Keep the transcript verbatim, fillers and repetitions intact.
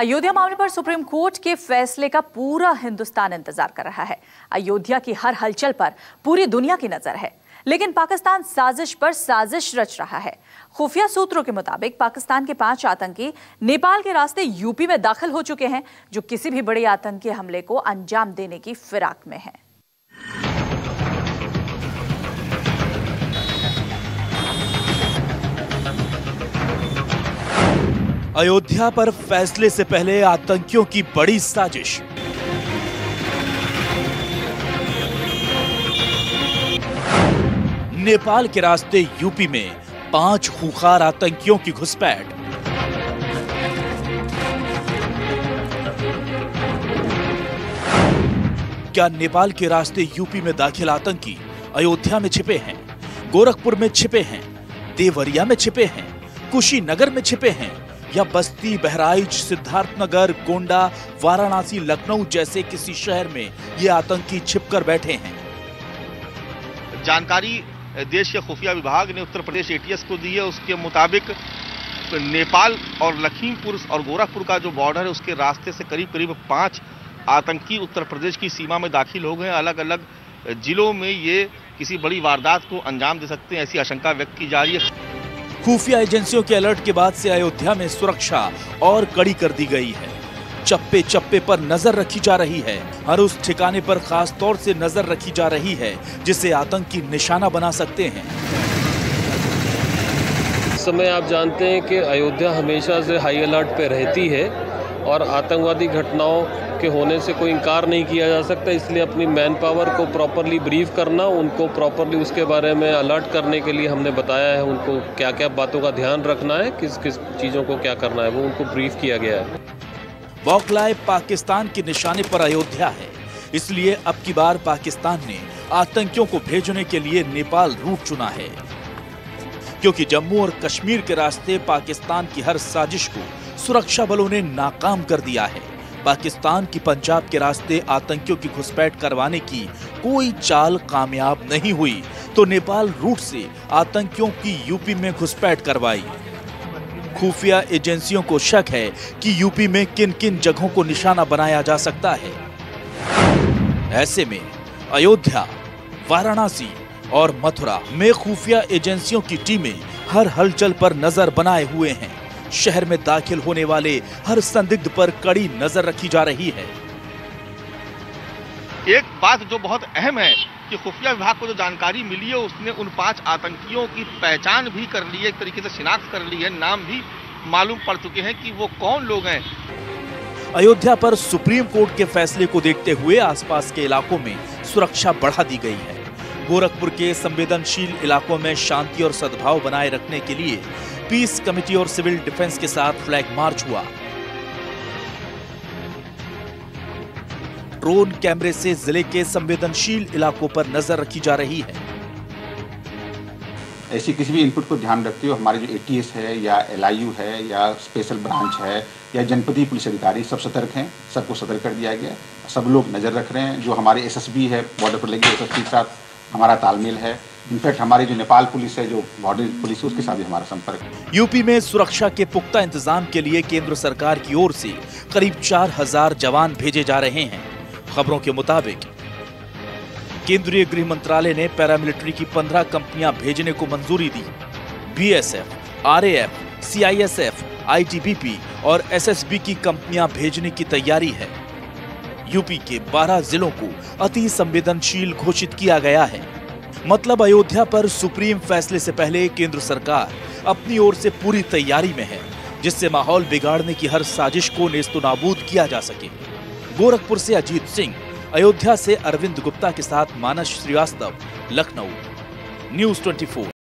अयोध्या मामले पर supreme court के फैसले का पूरा हिंदुस्तान इंतजार कर रहा है। अयोध्या की हर हलचल पर पूरी दुनिया की नजर है, लेकिन पाकिस्तान साजिश पर साजिश रच रहा है। खुफिया सूत्रों के मुताबिक पाकिस्तान के पांच आतंकी नेपाल के रास्ते यूपी में दाखिल हो चुके हैं, जो किसी भी बड़े आतंकी हमले को अंजाम देने की फिराक में हैं। अयोध्या पर फैसले से पहले आतंकियों की बड़ी साजिश। नेपाल के रास्ते यूपी में पांच खूंखार आतंकियों की घुसपैठ। क्या नेपाल के रास्ते यूपी में दाखिल आतंकी अयोध्या में छिपे हैं, गोरखपुर में छिपे हैं, देवरिया में छिपे हैं, कुशीनगर में छिपे हैं, या बस्ती, बहराइच, सिद्धार्थनगर, गोंडा, वाराणसी, लखनऊ जैसे किसी शहर में ये आतंकी छिपकर बैठे हैं? जानकारी देश के खुफिया विभाग ने उत्तर प्रदेश एटीएस को दी है। उसके मुताबिक नेपाल और लखीमपुर और गोरखपुर का जो बॉर्डर है उसके रास्ते से करीब करीब पांच आतंकी उत्तर प्रदेश की सीमा में दाखिल हो गए। अलग अलग जिलों में ये किसी बड़ी वारदात को अंजाम दे सकते हैं, ऐसी आशंका व्यक्त की जा रही है। खुफिया एजेंसियों के अलर्ट के बाद से अयोध्या में सुरक्षा और कड़ी कर दी गई है। चप्पे चप्पे पर नजर रखी जा रही है। हर उस ठिकाने पर खास तौर से नजर रखी जा रही है जिसे आतंकी निशाना बना सकते हैं। इस समय आप जानते हैं कि अयोध्या हमेशा से हाई अलर्ट पे रहती है और आतंकवादी घटनाओं के होने से कोई इंकार नहीं किया जा सकता, इसलिए अपनी मैन पावर को प्रॉपरली ब्रीफ करना, उनको प्रॉपरली उसके बारे में अलर्ट करने के लिए हमने बताया है उनको क्या क्या बातों का ध्यान रखना है, किस किस चीज़ों को क्या करना है, वो उनको ब्रीफ किया गया है। बौखलाए पाकिस्तान के निशाने पर अयोध्या है, इसलिए अब की बार पाकिस्तान ने आतंकियों को भेजने के लिए नेपाल रूट चुना है, क्योंकि जम्मू और कश्मीर के रास्ते पाकिस्तान की हर साजिश को सुरक्षा बलों ने नाकाम कर दिया है। पाकिस्तान की पंजाब के रास्ते आतंकियों की घुसपैठ करवाने की कोई चाल कामयाब नहीं हुई, तो नेपाल रूट से आतंकियों की यूपी में घुसपैठ करवाई। खुफिया एजेंसियों को शक है कि यूपी में किन किन जगहों को निशाना बनाया जा सकता है। ऐसे में अयोध्या, वाराणसी और मथुरा में खुफिया एजेंसियों की टीमें हर हलचल पर नजर बनाए हुए हैं। शहर में दाखिल होने वाले हर संदिग्ध पर कड़ी नजर रखी जा रही है। एक बात जो बहुत अहम है कि खुफिया विभाग को जो जानकारी मिली है उसने उन पांच आतंकियों की पहचान भी कर ली है, एक तरीके से शिनाख्त कर ली है, नाम भी मालूम पड़ चुके हैं कि वो कौन लोग हैं। अयोध्या पर सुप्रीम कोर्ट के फैसले को देखते हुए आसपास के इलाकों में सुरक्षा बढ़ा दी गई है। गोरखपुर के संवेदनशील इलाकों में शांति और सद्भाव बनाए रखने के लिए पीस कमेटी और सिविल डिफेंस के साथ फ्लैग मार्च हुआ। ड्रोन कैमरे से जिले के संवेदनशील इलाकों पर नजर रखी जा रही है। ऐसी किसी भी इनपुट को ध्यान रखते हुए हमारे जो एटीएस है या एलआईयू है या स्पेशल ब्रांच है या जनपदीय पुलिस अधिकारी सब सतर्क हैं, सबको सतर्क कर दिया गया, सब लोग नजर रख रहे हैं। जो हमारे एसएसबी है बॉर्डर पर लगे, एसएसबी के साथ हमारा तालमेल है। इनफैक्ट हमारी जो नेपाल पुलिस है, जो बॉर्डर पुलिस है, उसके साथ भी हमारा संपर्क है। यूपी में सुरक्षा के पुख्ता इंतजाम के लिए केंद्र सरकार की ओर से करीब चार हजार जवान भेजे जा रहे हैं। खबरों के मुताबिक केंद्रीय गृह मंत्रालय ने पैरामिलिट्री की पंद्रह कंपनियां भेजने को मंजूरी दी। बीएसएफ, आरएएफ, सीआईएसएफ, आईटीबीपी और एसएसबी की कंपनियां भेजने की तैयारी है। यूपी के बारह जिलों को अति संवेदनशील घोषित किया गया है। मतलब अयोध्या पर सुप्रीम फैसले से पहले केंद्र सरकार अपनी ओर से पूरी तैयारी में है, जिससे माहौल बिगाड़ने की हर साजिश को नेस्तनाबूद किया जा सके। गोरखपुर से अजीत सिंह, अयोध्या से अरविंद गुप्ता के साथ मानस श्रीवास्तव, लखनऊ, न्यूज़ चौबीस।